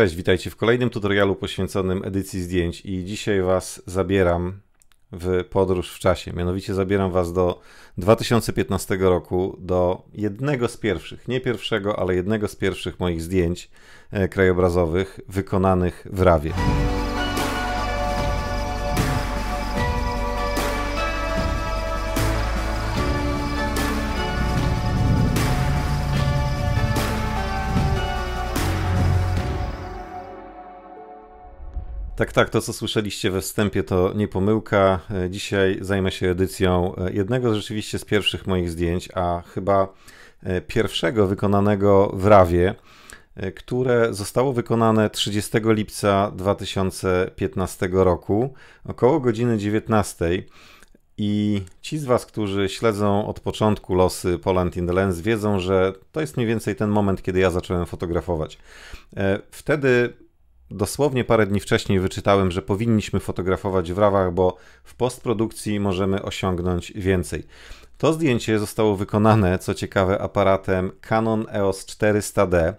Cześć, witajcie w kolejnym tutorialu poświęconym edycji zdjęć i dzisiaj Was zabieram w podróż w czasie. Mianowicie zabieram Was do 2015 roku, do jednego z pierwszych, nie pierwszego, ale jednego z pierwszych moich zdjęć krajobrazowych wykonanych w RAW-ie. Tak, to co słyszeliście we wstępie to nie pomyłka. Dzisiaj zajmę się edycją jednego rzeczywiście z pierwszych moich zdjęć, a chyba pierwszego wykonanego w RAW-ie, które zostało wykonane 30 lipca 2015 roku, około godziny 19. I ci z Was, którzy śledzą od początku losy Pole & in the Lens, wiedzą, że to jest mniej więcej ten moment, kiedy ja zacząłem fotografować. Wtedy dosłownie parę dni wcześniej wyczytałem, że powinniśmy fotografować w RAW-ach, bo w postprodukcji możemy osiągnąć więcej. To zdjęcie zostało wykonane, co ciekawe, aparatem Canon EOS 400D.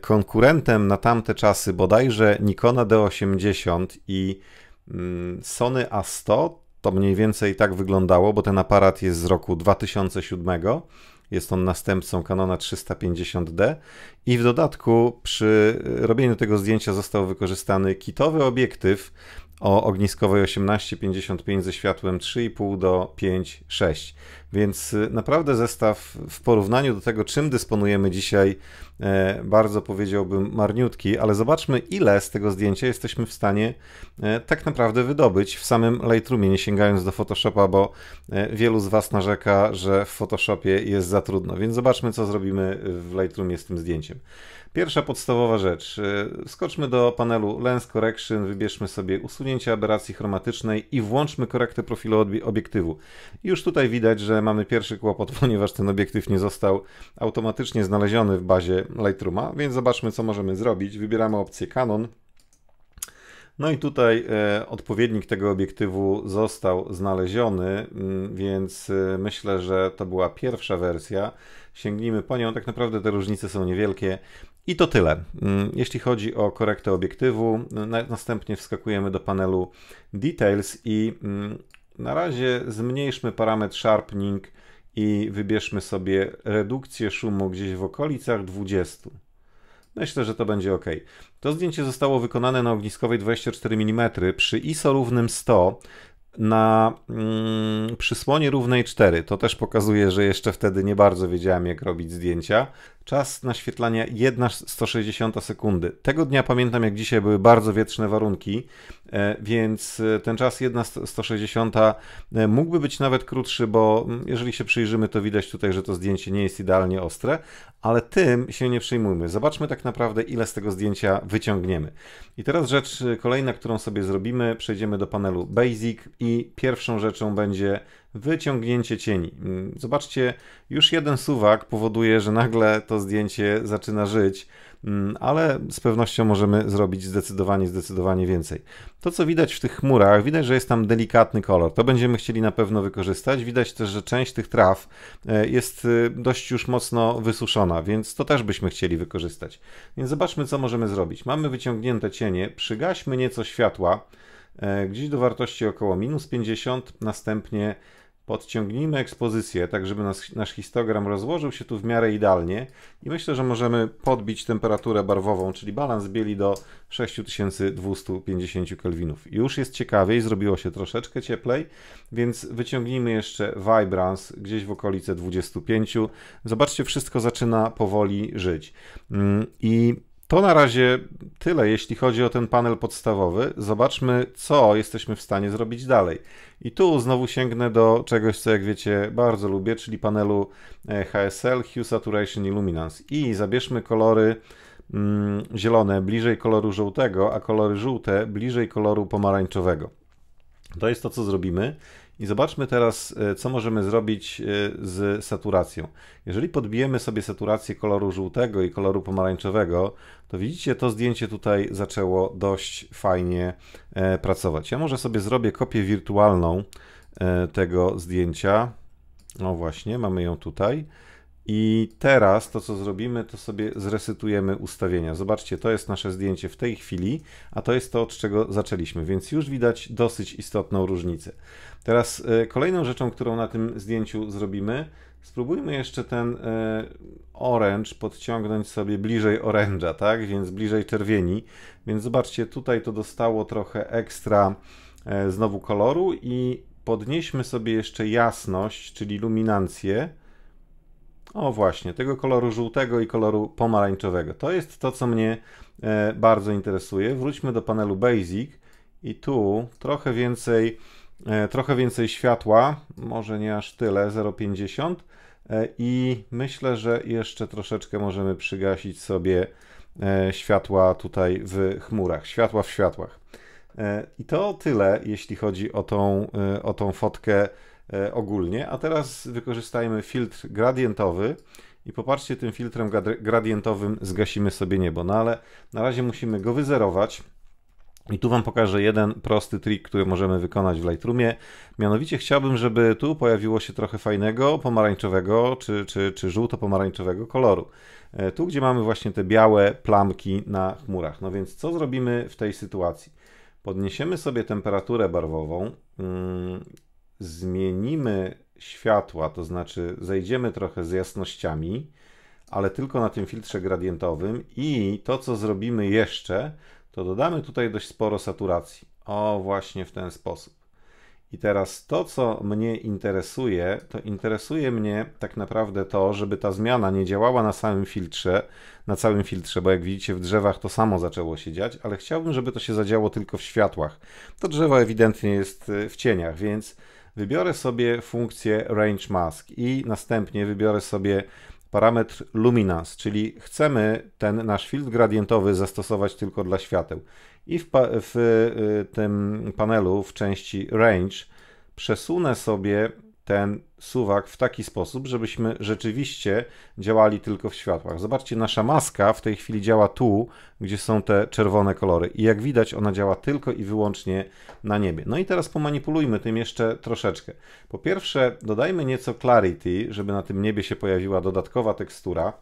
Konkurentem na tamte czasy bodajże Nikona D80 i Sony A100, to mniej więcej tak wyglądało, bo ten aparat jest z roku 2007. Jest on następcą Canona 350D i w dodatku przy robieniu tego zdjęcia został wykorzystany kitowy obiektyw o ogniskowej 18-55 ze światłem 3,5 do 5,6. Więc naprawdę zestaw w porównaniu do tego, czym dysponujemy dzisiaj, bardzo powiedziałbym marniutki, ale zobaczmy, ile z tego zdjęcia jesteśmy w stanie tak naprawdę wydobyć w samym Lightroomie, nie sięgając do Photoshopa, bo wielu z Was narzeka, że w Photoshopie jest za trudno. Więc zobaczmy, co zrobimy w Lightroomie z tym zdjęciem. Pierwsza podstawowa rzecz. Skoczmy do panelu Lens Correction, wybierzmy sobie usunięcie aberracji chromatycznej i włączmy korektę profilu obiektywu. Już tutaj widać, że mamy pierwszy kłopot, ponieważ ten obiektyw nie został automatycznie znaleziony w bazie Lightrooma, więc zobaczmy, co możemy zrobić. Wybieramy opcję Canon. No i tutaj odpowiednik tego obiektywu został znaleziony, więc myślę, że to była pierwsza wersja. Sięgnijmy po nią, tak naprawdę te różnice są niewielkie. I to tyle, jeśli chodzi o korektę obiektywu. Następnie wskakujemy do panelu Details i na razie zmniejszmy parametr Sharpening i wybierzmy sobie redukcję szumu gdzieś w okolicach 20. Myślę, że to będzie ok. To zdjęcie zostało wykonane na ogniskowej 24 mm przy ISO równym 100 na przysłonie równej 4. To też pokazuje, że jeszcze wtedy nie bardzo wiedziałem, jak robić zdjęcia. Czas naświetlania 1,160 sekundy. Tego dnia pamiętam, jak dzisiaj były bardzo wietrzne warunki, więc ten czas 1,160 mógłby być nawet krótszy, bo jeżeli się przyjrzymy, to widać tutaj, że to zdjęcie nie jest idealnie ostre, ale tym się nie przejmujmy. Zobaczmy tak naprawdę, ile z tego zdjęcia wyciągniemy. I teraz rzecz kolejna, którą sobie zrobimy. Przejdziemy do panelu Basic i pierwszą rzeczą będzie wyciągnięcie cieni. Zobaczcie, już jeden suwak powoduje, że nagle to zdjęcie zaczyna żyć, ale z pewnością możemy zrobić zdecydowanie więcej. To, co widać w tych chmurach, widać, że jest tam delikatny kolor. To będziemy chcieli na pewno wykorzystać. Widać też, że część tych traw jest dość już mocno wysuszona, więc to też byśmy chcieli wykorzystać. Więc zobaczmy, co możemy zrobić. Mamy wyciągnięte cienie, przygaśmy nieco światła, gdzieś do wartości około -50, następnie podciągnijmy ekspozycję, tak żeby nasz histogram rozłożył się tu w miarę idealnie i myślę, że możemy podbić temperaturę barwową, czyli balans bieli do 6250 kelwinów. Już jest ciekawiej, zrobiło się troszeczkę cieplej, więc wyciągnijmy jeszcze vibrance gdzieś w okolice 25. Zobaczcie, wszystko zaczyna powoli żyć. I to na razie tyle, jeśli chodzi o ten panel podstawowy. Zobaczmy, co jesteśmy w stanie zrobić dalej. I tu znowu sięgnę do czegoś, co jak wiecie bardzo lubię, czyli panelu HSL, Hue, Saturation i Luminance. I zabierzmy kolory zielone bliżej koloru żółtego, a kolory żółte bliżej koloru pomarańczowego. To jest to, co zrobimy. I zobaczmy teraz, co możemy zrobić z saturacją. Jeżeli podbijemy sobie saturację koloru żółtego i koloru pomarańczowego, to widzicie, to zdjęcie tutaj zaczęło dość fajnie pracować. Ja może sobie zrobię kopię wirtualną tego zdjęcia. No właśnie, mamy ją tutaj. I teraz to, co zrobimy, to sobie zresetujemy ustawienia. Zobaczcie, to jest nasze zdjęcie w tej chwili, a to jest to, od czego zaczęliśmy, więc już widać dosyć istotną różnicę. Teraz kolejną rzeczą, którą na tym zdjęciu zrobimy, spróbujmy jeszcze ten orange podciągnąć sobie bliżej orange'a, tak? Więc bliżej czerwieni. Więc zobaczcie, tutaj to dostało trochę ekstra znowu koloru i podnieśmy sobie jeszcze jasność, czyli luminancję. O właśnie, tego koloru żółtego i koloru pomarańczowego. To jest to, co mnie bardzo interesuje. Wróćmy do panelu Basic i tu trochę więcej światła, może nie aż tyle, 0,50, i myślę, że jeszcze troszeczkę możemy przygasić sobie światła tutaj w chmurach, światła w światłach. I to tyle, jeśli chodzi o tą fotkę ogólnie, a teraz wykorzystajmy filtr gradientowy i popatrzcie, tym filtrem gradientowym zgasimy sobie niebo, no ale na razie musimy go wyzerować. I tu Wam pokażę jeden prosty trik, który możemy wykonać w Lightroomie. Mianowicie chciałbym, żeby tu pojawiło się trochę fajnego, pomarańczowego czy żółto-pomarańczowego koloru. Tu, gdzie mamy właśnie te białe plamki na chmurach. No więc co zrobimy w tej sytuacji? Podniesiemy sobie temperaturę barwową, zmienimy światła, to znaczy zejdziemy trochę z jasnościami, ale tylko na tym filtrze gradientowym, i to, co zrobimy jeszcze, to dodamy tutaj dość sporo saturacji. O, właśnie w ten sposób. I teraz to, co mnie interesuje, to interesuje mnie tak naprawdę to, żeby ta zmiana nie działała na samym filtrze, na całym filtrze, bo jak widzicie, w drzewach to samo zaczęło się dziać, ale chciałbym, żeby to się zadziało tylko w światłach. To drzewo ewidentnie jest w cieniach, więc wybiorę sobie funkcję Range Mask i następnie wybiorę sobie parametr luminance, czyli chcemy ten nasz filtr gradientowy zastosować tylko dla świateł. I w tym panelu, w części Range, przesunę sobie ten suwak w taki sposób, żebyśmy rzeczywiście działali tylko w światłach. Zobaczcie, nasza maska w tej chwili działa tu, gdzie są te czerwone kolory. I jak widać, ona działa tylko i wyłącznie na niebie. No i teraz pomanipulujmy tym jeszcze troszeczkę. Po pierwsze, dodajmy nieco clarity, żeby na tym niebie się pojawiła dodatkowa tekstura.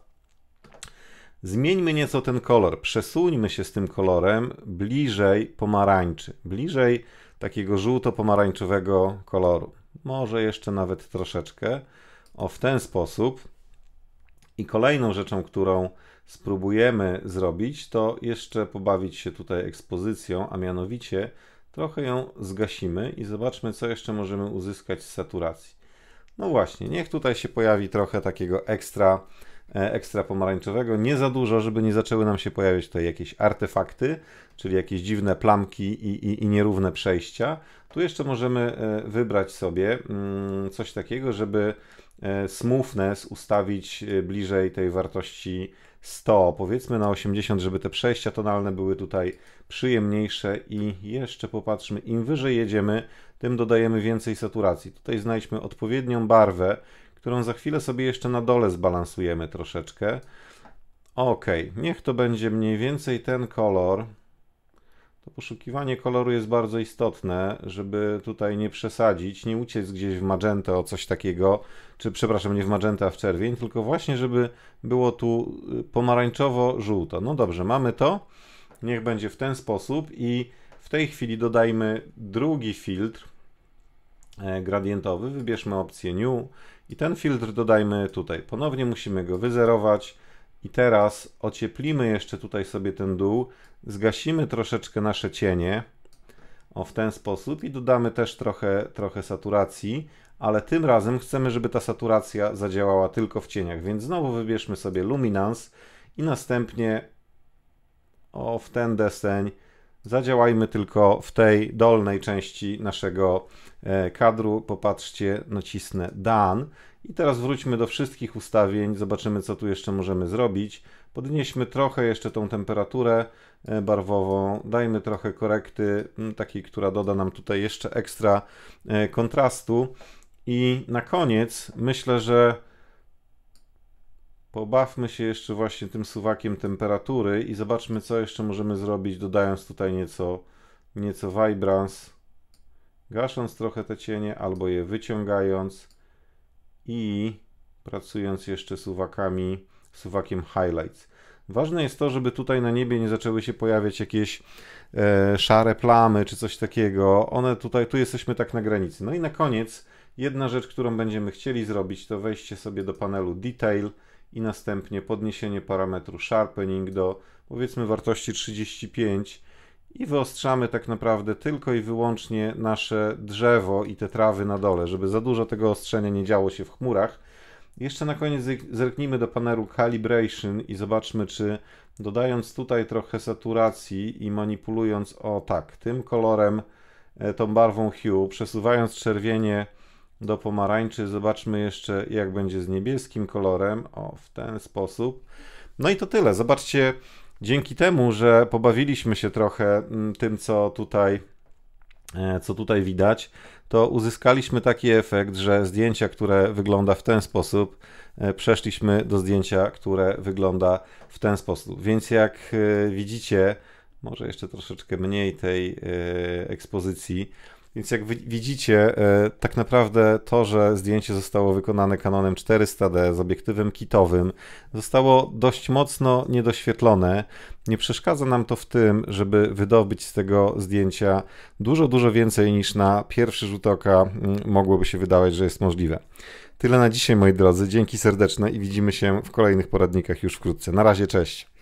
Zmieńmy nieco ten kolor. Przesuńmy się z tym kolorem bliżej pomarańczy, bliżej takiego żółto-pomarańczowego koloru. Może jeszcze nawet troszeczkę, o, w ten sposób. I kolejną rzeczą, którą spróbujemy zrobić, to jeszcze pobawić się tutaj ekspozycją, a mianowicie trochę ją zgasimy i zobaczmy, co jeszcze możemy uzyskać z saturacji. No właśnie, niech tutaj się pojawi trochę takiego ekstra pomarańczowego, nie za dużo, żeby nie zaczęły nam się pojawiać tutaj jakieś artefakty, czyli jakieś dziwne plamki i nierówne przejścia. Tu jeszcze możemy wybrać sobie coś takiego, żeby smoothness ustawić bliżej tej wartości 100, powiedzmy na 80, żeby te przejścia tonalne były tutaj przyjemniejsze. I jeszcze popatrzmy, im wyżej jedziemy, tym dodajemy więcej saturacji. Tutaj znajdźmy odpowiednią barwę, którą za chwilę sobie jeszcze na dole zbalansujemy troszeczkę. Ok, niech to będzie mniej więcej ten kolor. To poszukiwanie koloru jest bardzo istotne, żeby tutaj nie przesadzić, nie uciec gdzieś w magentę o coś takiego, czy przepraszam, nie w magentę, a w czerwień, tylko właśnie, żeby było tu pomarańczowo-żółto. No dobrze, mamy to. Niech będzie w ten sposób i w tej chwili dodajmy drugi filtr gradientowy. Wybierzmy opcję New i ten filtr dodajmy tutaj. Ponownie musimy go wyzerować. I teraz ocieplimy jeszcze tutaj sobie ten dół, zgasimy troszeczkę nasze cienie, o, w ten sposób, i dodamy też trochę saturacji, ale tym razem chcemy, żeby ta saturacja zadziałała tylko w cieniach, więc znowu wybierzmy sobie Luminance i następnie, o, w ten deseń zadziałajmy tylko w tej dolnej części naszego kadru. Popatrzcie, nacisnę Done. I teraz wróćmy do wszystkich ustawień, zobaczymy, co tu jeszcze możemy zrobić. Podnieśmy trochę jeszcze tą temperaturę barwową, dajmy trochę korekty, takiej, która doda nam tutaj jeszcze ekstra kontrastu. I na koniec myślę, że pobawmy się jeszcze właśnie tym suwakiem temperatury i zobaczmy, co jeszcze możemy zrobić, dodając tutaj nieco vibrance, gasząc trochę te cienie albo je wyciągając. I pracując jeszcze suwakiem Highlights. Ważne jest to, żeby tutaj na niebie nie zaczęły się pojawiać jakieś szare plamy czy coś takiego. One tutaj, tu jesteśmy tak na granicy. No i na koniec jedna rzecz, którą będziemy chcieli zrobić, to wejście sobie do panelu Detail i następnie podniesienie parametru Sharpening do, powiedzmy, wartości 35 i wyostrzamy tak naprawdę tylko i wyłącznie nasze drzewo i te trawy na dole, żeby za dużo tego ostrzenia nie działo się w chmurach. Jeszcze na koniec zerknijmy do panelu Calibration i zobaczmy, czy dodając tutaj trochę saturacji i manipulując tym kolorem, tą barwą hue, przesuwając czerwienie do pomarańczy, zobaczmy jeszcze, jak będzie z niebieskim kolorem, w ten sposób. No i to tyle. Zobaczcie, dzięki temu, że pobawiliśmy się trochę tym, co tutaj widać, to uzyskaliśmy taki efekt, że zdjęcia, które wygląda w ten sposób, przeszliśmy do zdjęcia, które wygląda w ten sposób. Więc jak widzicie, może jeszcze troszeczkę mniej tej ekspozycji, więc jak widzicie, tak naprawdę to, że zdjęcie zostało wykonane Canonem 400D z obiektywem kitowym, zostało dość mocno niedoświetlone. Nie przeszkadza nam to w tym, żeby wydobyć z tego zdjęcia dużo, dużo więcej niż na pierwszy rzut oka mogłoby się wydawać, że jest możliwe. Tyle na dzisiaj, moi drodzy. Dzięki serdeczne i widzimy się w kolejnych poradnikach już wkrótce. Na razie, cześć!